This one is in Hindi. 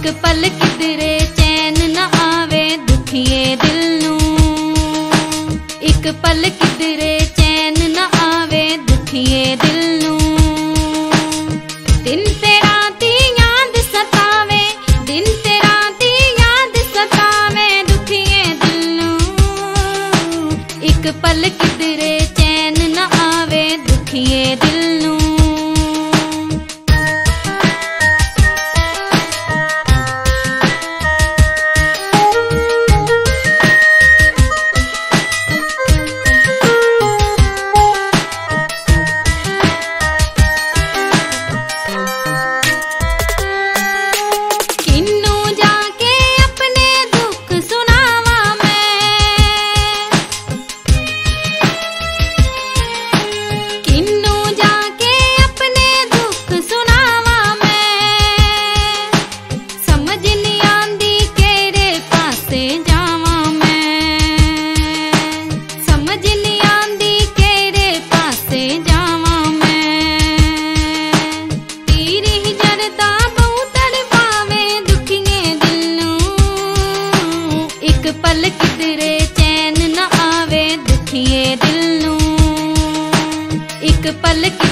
एक पल किधरे चैन न आवे दुखिए दिल नू, एक पल किधरे चैन न आवे दुखिए दिल नू। दिन ते रात याद सतावे, दिन ते रात याद सतावे दुखिए दिल नू, एक पल किधरे चैन न आवे दुखिए दिल नू। पल किधरे चैन न आवे दुखिए दिल नू, एक पल